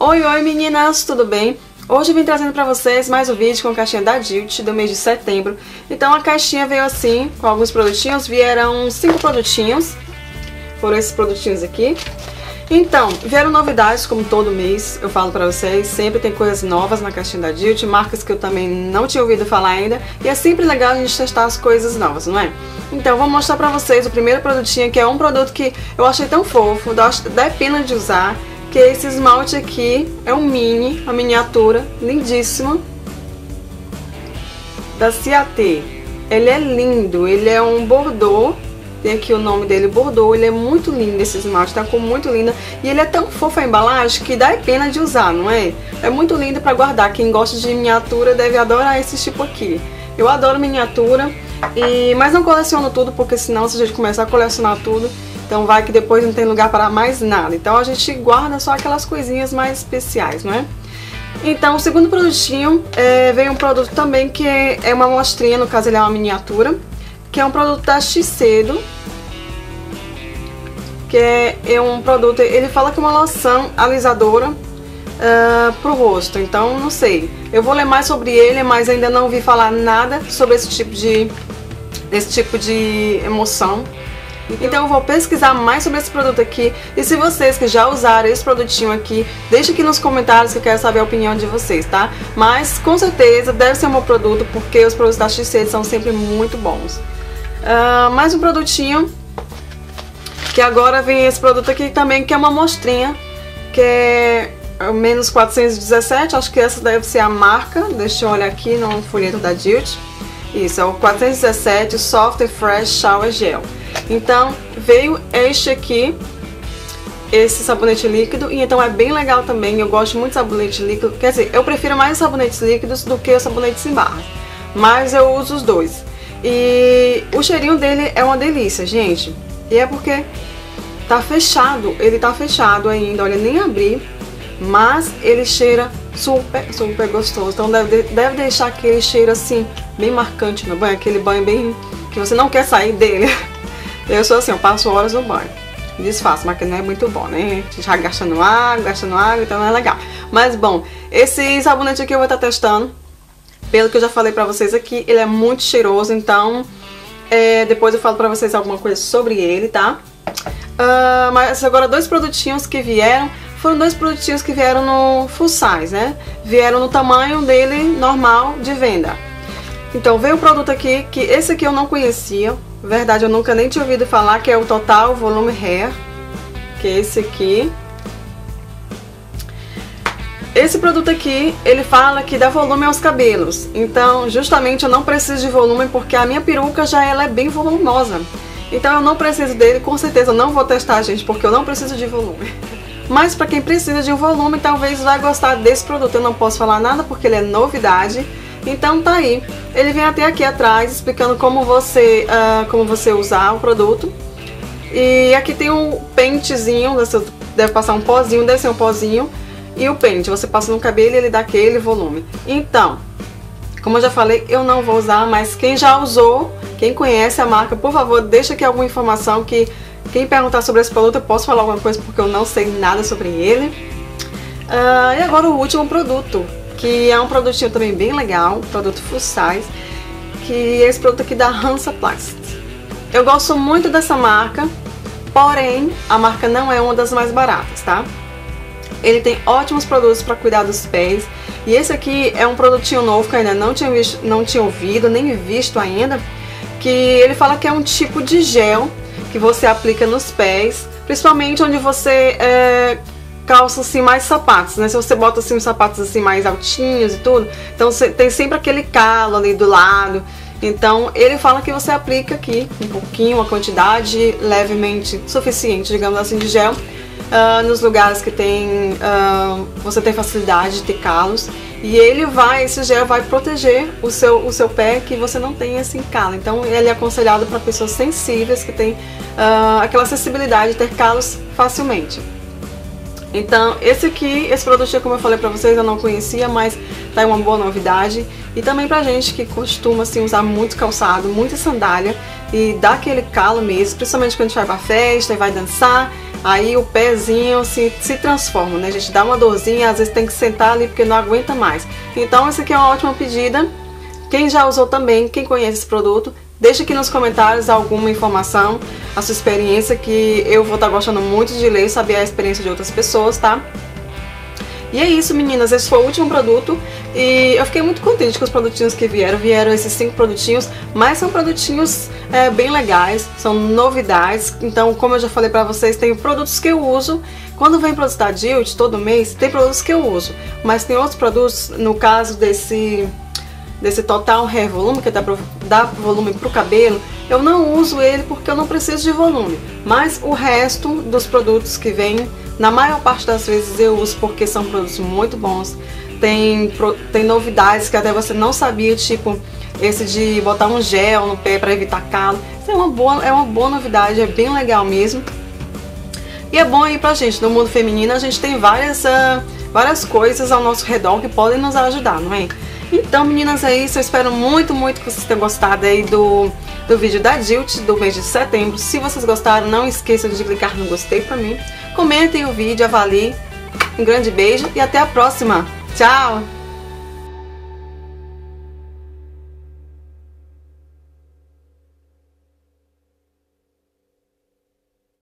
Oi, oi meninas, tudo bem? Hoje eu vim trazendo pra vocês mais um vídeo com a caixinha da Deauty do mês de setembro. Então a caixinha veio assim, com alguns produtinhos, vieram 5 produtinhos, foram esses produtinhos aqui. Então, vieram novidades, como todo mês eu falo pra vocês, sempre tem coisas novas na caixinha da Deauty, marcas que eu também não tinha ouvido falar ainda, e é sempre legal a gente testar as coisas novas, não é? Então, vou mostrar pra vocês o primeiro produtinho, que é um produto que eu achei tão fofo, dá pena de usar, que esse esmalte aqui é um mini, uma miniatura, lindíssimo, da Ciaté. Ele é lindo, ele é um bordeaux, tem aqui o nome dele, bordeaux, ele é muito lindo esse esmalte, tá com muito linda. E ele é tão fofo a embalagem que dá pena de usar, não é? É muito lindo pra guardar, quem gosta de miniatura deve adorar esse tipo aqui. Eu adoro miniatura, mas não coleciono tudo, porque senão se a gente começar a colecionar tudo, então vai que depois não tem lugar para mais nada. Então a gente guarda só aquelas coisinhas mais especiais, não é? Então o segundo produtinho, vem um produto também que é uma amostrinha, no caso ele é uma miniatura, que é um produto da Xcedo, que é um produto, ele fala que é uma loção alisadora pro rosto, então não sei. Eu vou ler mais sobre ele, mas ainda não ouvi falar nada sobre esse tipo de emoção. Então eu vou pesquisar mais sobre esse produto aqui, e se vocês que já usaram esse produtinho aqui, deixa aqui nos comentários, que eu quero saber a opinião de vocês, tá? Mas com certeza deve ser um bom produto, porque os produtos da Xcedo são sempre muito bons. Mais um produtinho, que agora vem esse produto aqui também, que é uma amostrinha, que é Minus 417, acho que essa deve ser a marca, deixa eu olhar aqui no folheto da Deauty. Isso, é o 417 Soft and Fresh Shower Gel. Então, veio este aqui, esse sabonete líquido, e então é bem legal também, eu gosto muito de sabonete líquido, quer dizer, eu prefiro mais sabonetes líquidos do que os sabonetes em barra, mas eu uso os dois. E o cheirinho dele é uma delícia, gente, e é porque tá fechado, ele tá fechado ainda, olha, nem abri, mas ele cheira super, super gostoso, então deve deixar aquele cheiro assim, bem marcante no banho, aquele banho bem que você não quer sair dele. Eu sou assim, eu passo horas no banho, desfaço, mas que não é muito bom, né? A gente já gastando água, então não é legal. Mas bom, esse sabonete aqui eu vou estar testando, pelo que eu já falei pra vocês aqui, ele é muito cheiroso, então depois eu falo pra vocês alguma coisa sobre ele, tá? Mas agora foram dois produtinhos que vieram no full size, né? Vieram no tamanho dele normal de venda. Então veio o produto aqui, que esse aqui eu não conhecia, verdade, eu nunca nem tinha ouvido falar, que é o Total Volume Hair, que é esse aqui. Esse produto aqui, ele fala que dá volume aos cabelos, então justamente eu não preciso de volume, porque a minha peruca já ela é bem volumosa, então eu não preciso dele, com certeza eu não vou testar, gente, porque eu não preciso de volume. Mas para quem precisa de um volume, talvez vai gostar desse produto, eu não posso falar nada porque ele é novidade. Então tá aí, ele vem até aqui atrás explicando como você usar o produto. E aqui tem um pentezinho, você deve passar um pozinho, deve ser um pozinho. E o pente, você passa no cabelo e ele dá aquele volume. Então, como eu já falei, eu não vou usar, mas quem já usou, quem conhece a marca, por favor, deixa aqui alguma informação, que quem perguntar sobre esse produto eu posso falar alguma coisa, porque eu não sei nada sobre ele. E agora o último produto, que é um produtinho também bem legal, produto full size, que é esse produto aqui da Hansaplast. Eu gosto muito dessa marca, porém a marca não é uma das mais baratas, tá? Ele tem ótimos produtos para cuidar dos pés, e esse aqui é um produtinho novo que eu ainda não tinha ouvido nem visto ainda, que ele fala que é um tipo de gel que você aplica nos pés, principalmente onde você calça assim mais sapatos, né? Se você bota assim uns sapatos assim mais altinhos e tudo, então tem sempre aquele calo ali do lado. Então ele fala que você aplica aqui um pouquinho, uma quantidade levemente suficiente, digamos assim, de gel nos lugares que tem você tem facilidade de ter calos, e esse gel vai proteger o seu pé, que você não tem assim calo. Então ele é aconselhado para pessoas sensíveis, que tem aquela sensibilidade de ter calos facilmente. Então, esse produto, como eu falei pra vocês, eu não conhecia, mas tá uma boa novidade. E também pra gente que costuma, assim, usar muito calçado, muita sandália, e dá aquele calo mesmo, principalmente quando a gente vai pra festa e vai dançar. aí o pezinho se transforma, né, gente? Dá uma dorzinha, às vezes tem que sentar ali porque não aguenta mais. Então essa aqui é uma ótima pedida. Quem já usou também, quem conhece esse produto, deixa aqui nos comentários alguma informação, a sua experiência, que eu vou estar gostando muito de ler e saber a experiência de outras pessoas, tá? E é isso, meninas, esse foi o último produto e eu fiquei muito contente com os produtinhos que vieram. Vieram esses 5 produtinhos, mas são produtinhos bem legais, são novidades. Então, como eu já falei pra vocês, tem produtos que eu uso. Quando vem produto da Deauty, todo mês, tem produtos que eu uso. Mas tem outros produtos, no caso desse Total Hair Volume, que dá volume pro cabelo, eu não uso ele porque eu não preciso de volume. Mas o resto dos produtos que vem, na maior parte das vezes eu uso porque são produtos muito bons. Tem novidades que até você não sabia, tipo esse de botar um gel no pé para evitar calo. Isso é uma boa novidade, é bem legal mesmo. E é bom aí pra gente, no mundo feminino a gente tem várias coisas ao nosso redor que podem nos ajudar, não é? Então, meninas, é isso. Eu espero muito, muito que vocês tenham gostado aí do vídeo da Deauty do mês de setembro. Se vocês gostaram, não esqueçam de clicar no gostei pra mim. Comentem o vídeo, avaliem. Um grande beijo e até a próxima. Tchau!